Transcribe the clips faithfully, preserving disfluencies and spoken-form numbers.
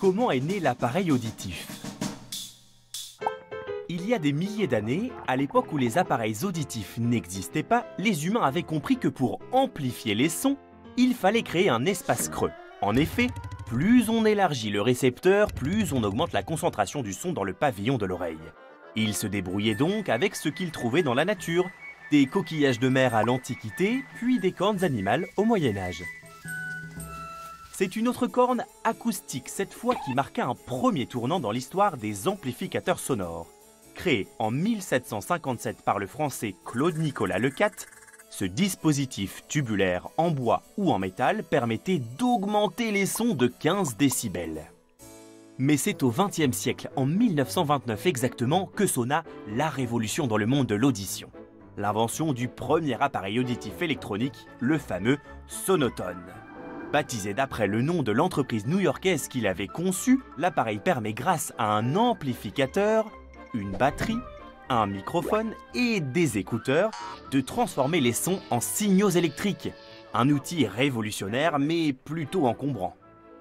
comment est né l'appareil auditif. Il y a des milliers d'années, à l'époque où les appareils auditifs n'existaient pas, les humains avaient compris que pour amplifier les sons, il fallait créer un espace creux. En effet, plus on élargit le récepteur, plus on augmente la concentration du son dans le pavillon de l'oreille. Ils se débrouillaient donc avec ce qu'ils trouvaient dans la nature, des coquillages de mer à l'Antiquité, puis des cornes animales au Moyen-Âge. C'est une autre corne acoustique, cette fois, qui marqua un premier tournant dans l'histoire des amplificateurs sonores. Créé en mille sept cent cinquante-sept par le français Claude-Nicolas Le Cat, ce dispositif tubulaire en bois ou en métal permettait d'augmenter les sons de quinze décibels. Mais c'est au vingtième siècle, en mille neuf cent vingt-neuf exactement, que sonna la révolution dans le monde de l'audition. L'invention du premier appareil auditif électronique, le fameux Sonotone. Baptisé d'après le nom de l'entreprise new-yorkaise qui l'avait conçu, l'appareil permet grâce à un amplificateur, une batterie, un microphone et des écouteurs de transformer les sons en signaux électriques. Un outil révolutionnaire mais plutôt encombrant.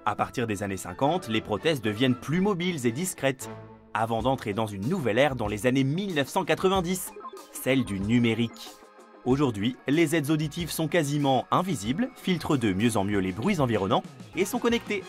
À partir des années cinquante, les prothèses deviennent plus mobiles et discrètes, avant d'entrer dans une nouvelle ère dans les années mille neuf cent quatre-vingt-dix, celle du numérique. Aujourd'hui, les aides auditives sont quasiment invisibles, filtrent de mieux en mieux les bruits environnants et sont connectées.